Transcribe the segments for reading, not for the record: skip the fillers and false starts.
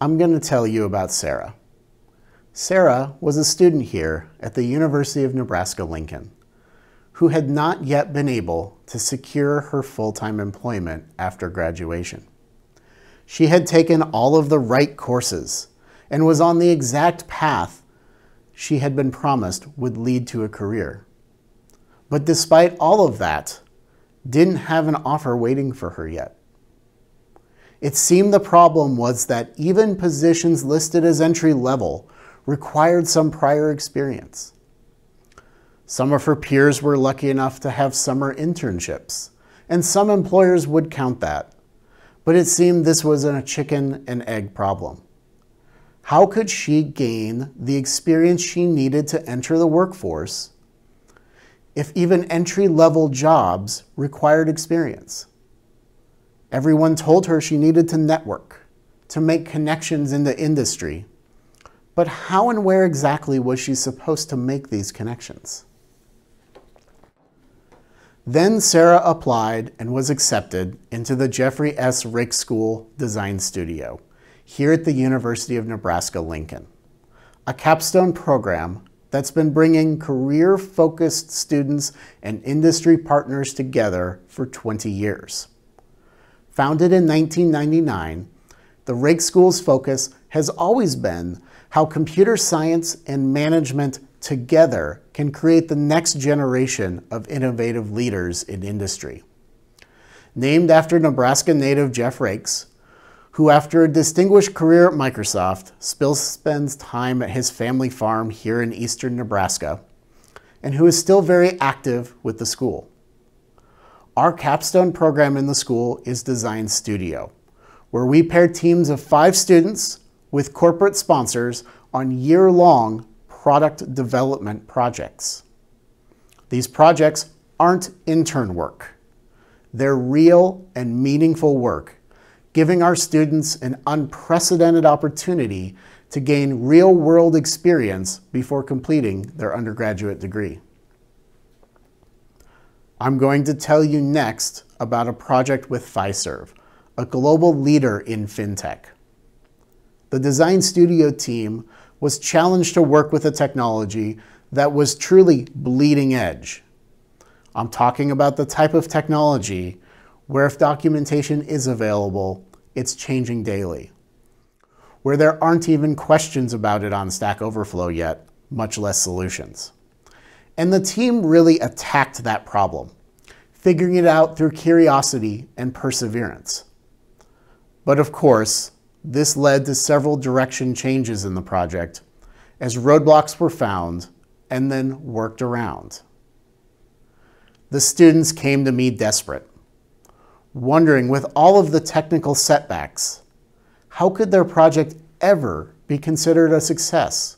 I'm going to tell you about Sarah. Sarah was a student here at the University of Nebraska-Lincoln who had not yet been able to secure her full-time employment after graduation. She had taken all of the right courses and was on the exact path she had been promised would lead to a career. But despite all of that, didn't have an offer waiting for her yet. It seemed the problem was that even positions listed as entry-level required some prior experience. Some of her peers were lucky enough to have summer internships, and some employers would count that. But it seemed this was a chicken and egg problem. How could she gain the experience she needed to enter the workforce if even entry-level jobs required experience? Everyone told her she needed to network, to make connections in the industry. But how and where exactly was she supposed to make these connections? Then Sarah applied and was accepted into the Jeffrey S. Raikes School Design Studio here at the University of Nebraska-Lincoln, a capstone program that's been bringing career-focused students and industry partners together for 20 years. Founded in 1999, the Raikes School's focus has always been how computer science and management together can create the next generation of innovative leaders in industry. Named after Nebraska native Jeff Raikes, who after a distinguished career at Microsoft still spends time at his family farm here in eastern Nebraska, and who is still very active with the school. Our capstone program in the school is Design Studio, where we pair teams of 5 students with corporate sponsors on year-long product development projects. These projects aren't intern work. They're real and meaningful work, giving our students an unprecedented opportunity to gain real-world experience before completing their undergraduate degree. I'm going to tell you next about a project with Fiserv, a global leader in fintech. The Design Studio team was challenged to work with a technology that was truly bleeding edge. I'm talking about the type of technology where if documentation is available, it's changing daily, where there aren't even questions about it on Stack Overflow yet, much less solutions. And the team really attacked that problem, figuring it out through curiosity and perseverance. But of course, this led to several direction changes in the project as roadblocks were found and then worked around. The students came to me desperate, wondering with all of the technical setbacks, how could their project ever be considered a success?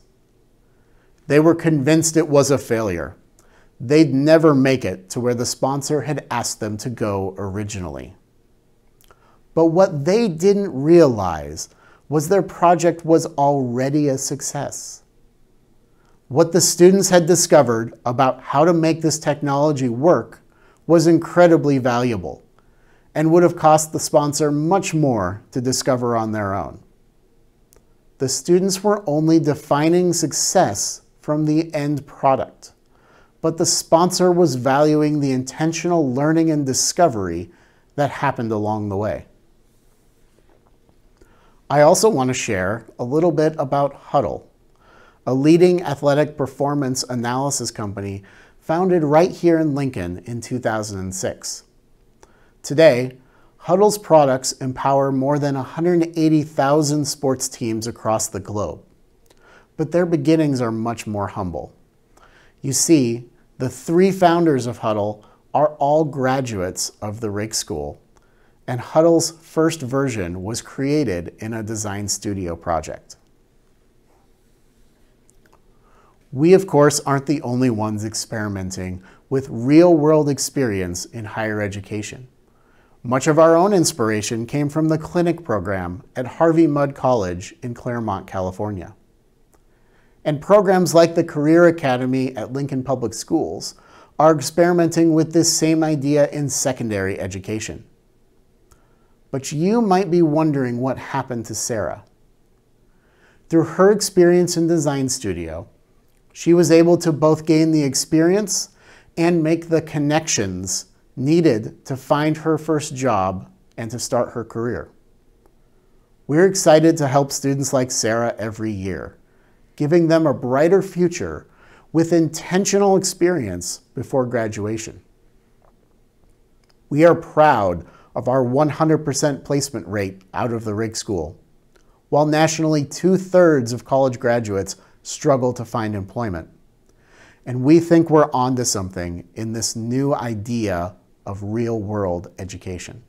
They were convinced it was a failure. They'd never make it to where the sponsor had asked them to go originally. But what they didn't realize was their project was already a success. What the students had discovered about how to make this technology work was incredibly valuable, and would have cost the sponsor much more to discover on their own. The students were only defining success from the end product, but the sponsor was valuing the intentional learning and discovery that happened along the way. I also want to share a little bit about Hudl, a leading athletic performance analysis company founded right here in Lincoln in 2006. Today, Hudl's products empower more than 180,000 sports teams across the globe, but their beginnings are much more humble. You see, the 3 founders of Hudl are all graduates of the Raikes School, and Hudl's first version was created in a Design Studio project. We, of course, aren't the only ones experimenting with real-world experience in higher education. Much of our own inspiration came from the clinic program at Harvey Mudd College in Claremont, California. And programs like the Career Academy at Lincoln Public Schools are experimenting with this same idea in secondary education. But you might be wondering what happened to Sarah, Through her experience in design studio, she was able to both gain the experience and make the connections needed to find her first job and to start her career. We're excited to help students like Sarah every year, giving them a brighter future with intentional experience before graduation. We are proud of our 100% placement rate out of the Raikes School. While nationally, 2/3 of college graduates struggle to find employment. And we think we're onto something in this new idea of real-world education.